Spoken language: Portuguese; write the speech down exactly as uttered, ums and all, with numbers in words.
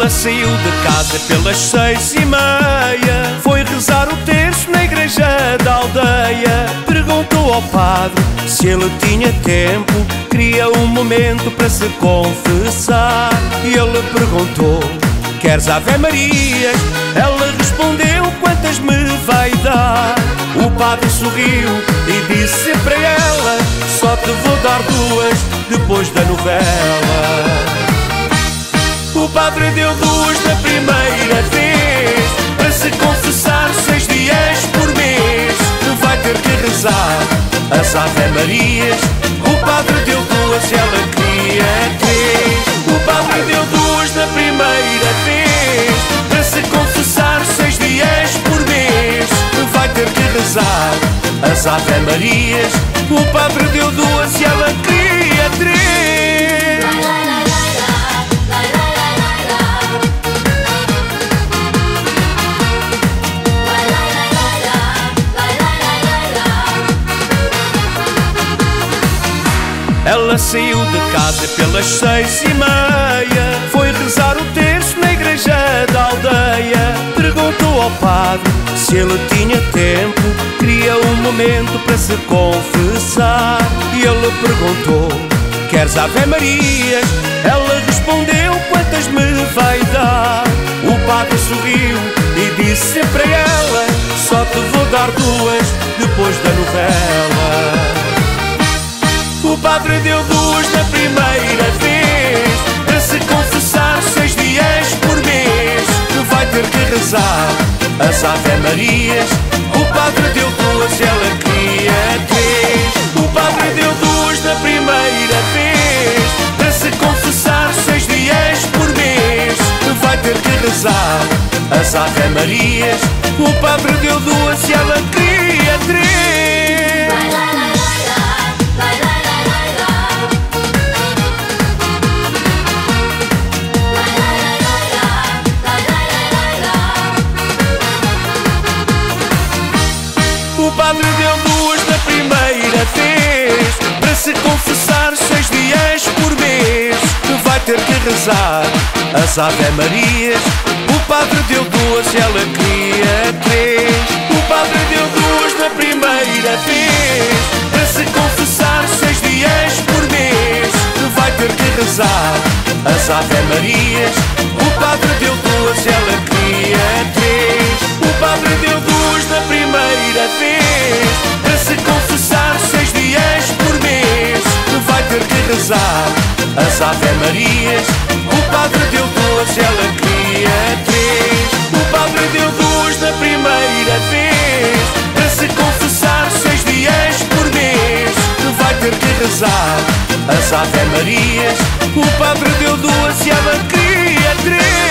Ela saiu de casa pelas seis e meia, foi rezar o terço na igreja da aldeia. Perguntou ao padre se ele tinha tempo, queria um momento para se confessar. E ele perguntou: queres Ave Marias? Ela respondeu: quantas me vai dar? O padre sorriu e disse para ela: só te vou dar duas depois da novela. O padre deu duas na primeira vez, para se confessar seis dias por mês. Vai ter que rezar as Ave Marias. O padre deu duas e ela queria três. O padre deu duas na primeira vez, para se confessar seis dias por mês. Vai ter que rezar as Ave Marias. O padre deu duas e ela queria três. Ela saiu de casa pelas seis e meia, foi rezar o terço na igreja da aldeia. Perguntou ao padre se ele tinha tempo, queria um momento para se confessar. E ele perguntou: queres Ave Marias? Ela respondeu: quantas me vai dar? O padre sorriu e disse para ela: só te vou dar duas depois da novela. O padre deu duas na primeira vez, para se confessar seis dias por mês. Vai ter que rezar as Ave Marias. O padre deu duas e ela queria três. O padre deu duas na primeira vez, para se confessar seis dias por mês. Vai ter que rezar as Ave Marias. O padre deu duas e ela queria três. O padre deu duas na primeira vez, para se confessar seis dias por mês. Vai ter que rezar as Ave Marias. O padre deu duas e ela queria três. O padre deu duas na primeira vez, para se confessar seis dias por mês. Vai ter que rezar as Ave Marias. O padre deu duas e ela queria três. O padre deu duas na primeira vez, para se confessar seis dias por mês. Vai ter que rezar as Ave Marias. O padre deu duas e ela queria três. O padre deu duas na primeira vez, para se confessar seis dias por mês. Vai ter que rezar as Ave Marias. O padre deu duas e ela queria três.